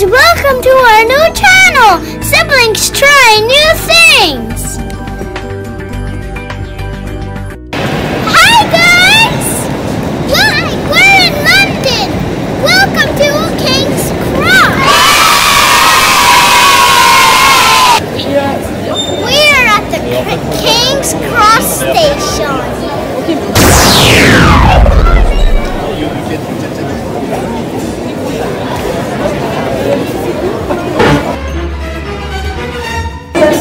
guys, welcome to our new channel, Siblings Try New Things! Hi guys! Look, we're in London! Welcome to King's Cross! We're at the King's Cross station.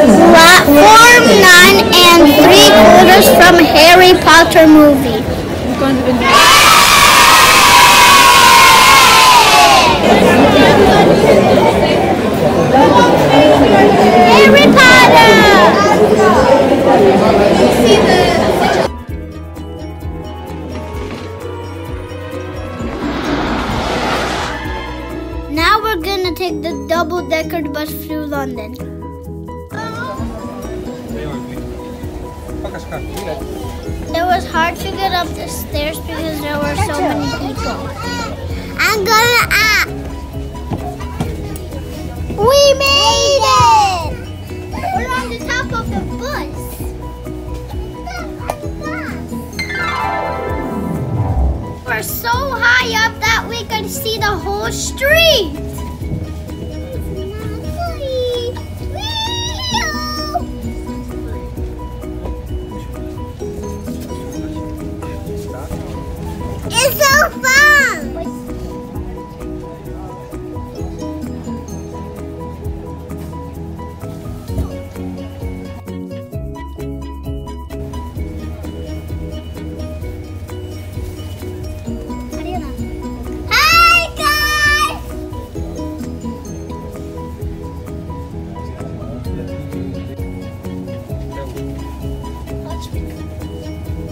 Platform 9 3/4 from Harry Potter movie. Harry Potter! Now we're gonna take the double-decker bus through London. It was hard to get up the stairs because there were so many people. I'm gonna up! We made it! We're on the top of the bus. We're so high up that we could see the whole street. It's so fun! Ariana. Hi guys!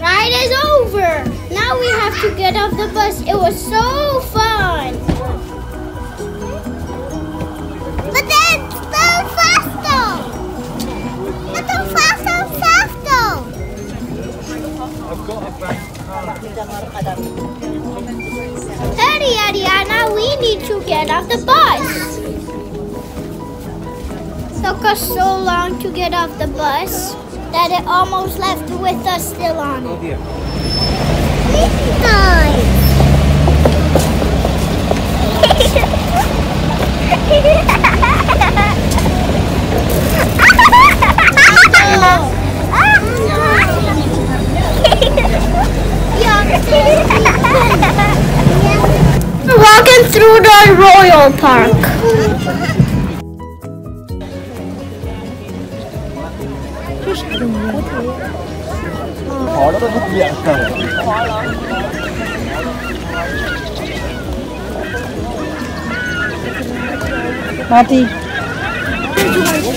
Ride is over! Now we have to get off the bus. It was so fun. But then so faster. But so faster, faster. I've got a bank. Hurry, Ariana. We need to get off the bus. It took us so long to get off the bus that it almost left with us still on it. We're walking through the Royal Park. Marty.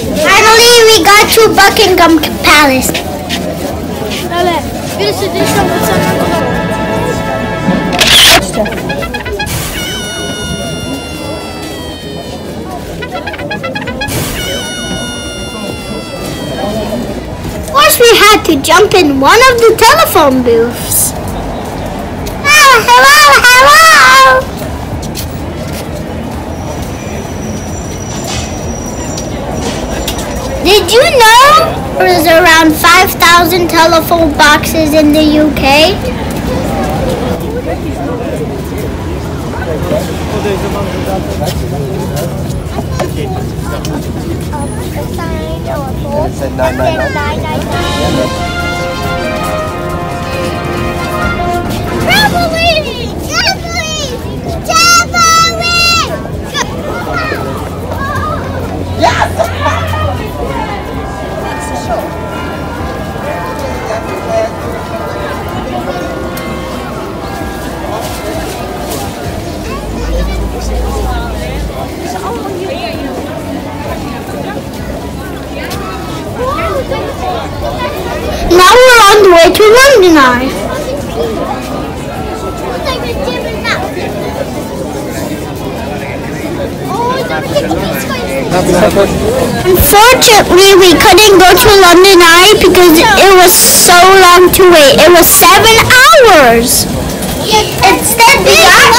Finally, we got to Buckingham Palace. Of course, we had to jump in one of the telephone booths. Ah, hello, hello! Did you know there's around 5,000 telephone boxes in the UK? Now we're on the way to London Eye. Unfortunately, we couldn't go to London Eye because it was so long to wait. It was 7 hours. Instead, we got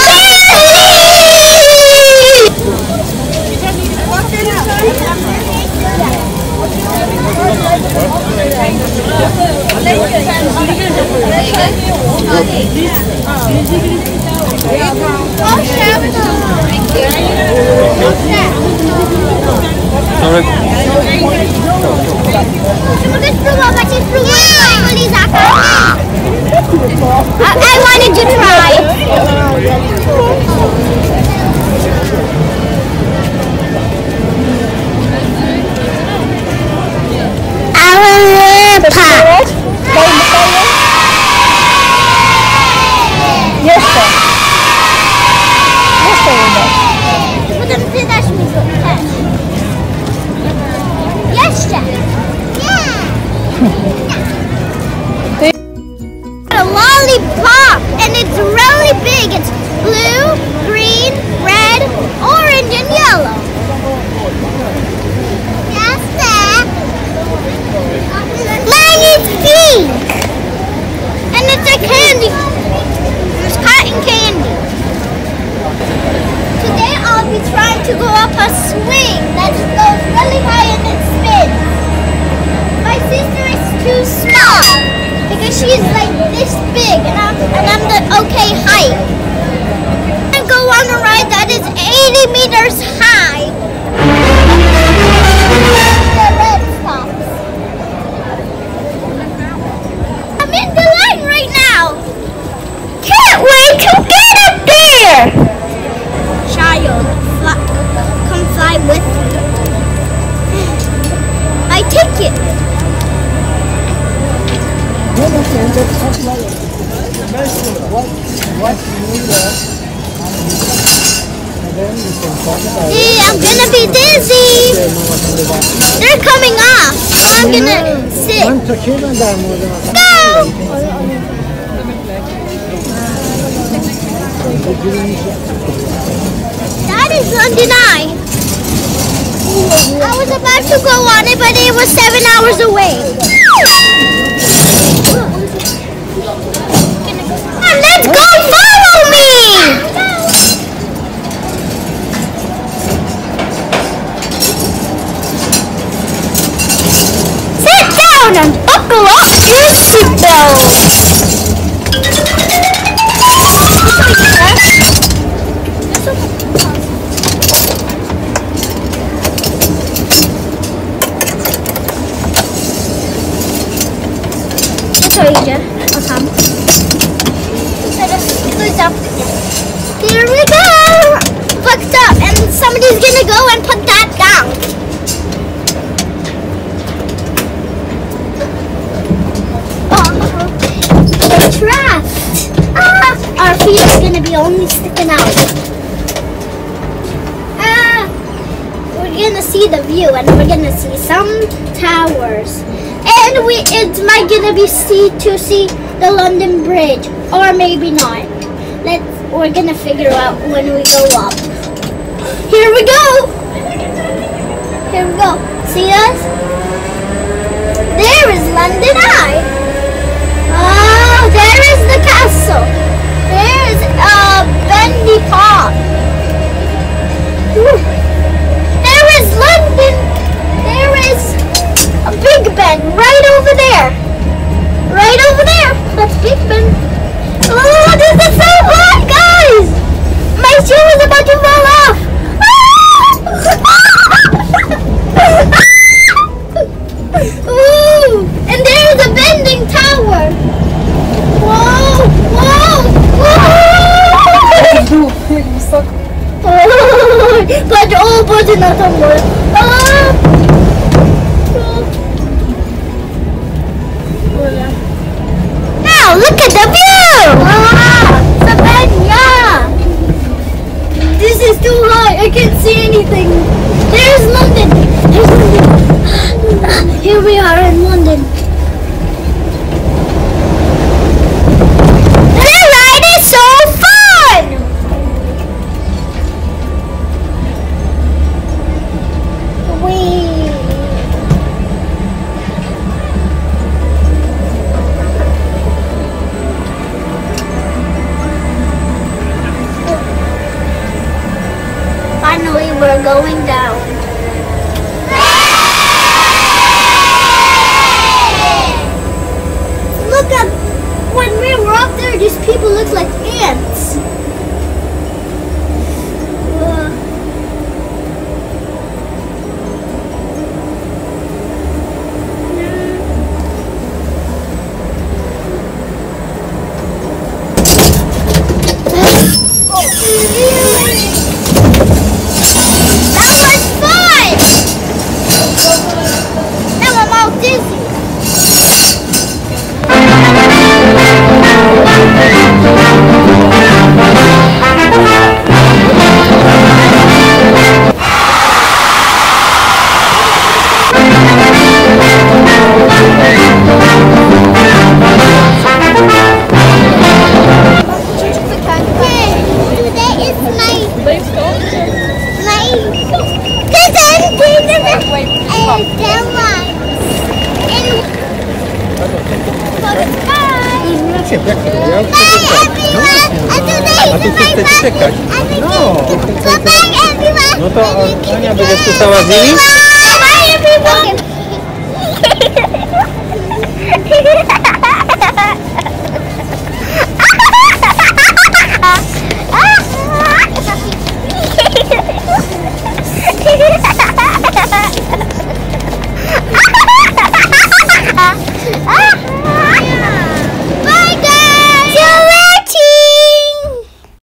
I wanted to try. Royal Park. Yes, sir. Yes, sir. Potem pytasz mi go też. Jeszcze. Yeah. A lollipop, and it's really big. It's blue, green, red, orange, and yellow. Yes, sir. Mine is pink, and it's a candy. Cotton candy. Today I'll be trying to go up a swing that goes really high and then spins. My sister is too small because she's like this big and I'm the okay height. I go on a ride that is 80 meters high. The red stops. I'm in the line right now. Can't wait to get up there! Child, come fly with me. My ticket! See, I'm gonna be dizzy! They're coming off! I'm gonna sit! Go! That is London Eye. I was about to go on it, but it was 7 hours away. Come, let's go! Follow me! Sit down and buckle up your seatbelt. Here we go! Hooked up, and somebody's gonna go and put that down. We're trapped. Our feet are gonna be only sticking out. We're gonna see the view, and we're gonna see some towers. And it's might gonna be to see the London Bridge, or maybe not. We're gonna figure out when we go up. Here we go! Here we go. See us? There is London Eye. Oh, there is the castle. There is a bendy paw. There is London. There is a Big Ben right over there. Right over there. That's Big Ben. Oh, this is so hot, guys! My shoe is about to fall off! Ooh! And there's a bending tower! Whoa! Whoa! Whoa! But all body not on work. Now, look at the view! This is too high. I can't see anything. There's London. There's London. Here we are in London. The ride is so fun. We're going down. Look at when we were up there, these people looked like ants. Bye everyone!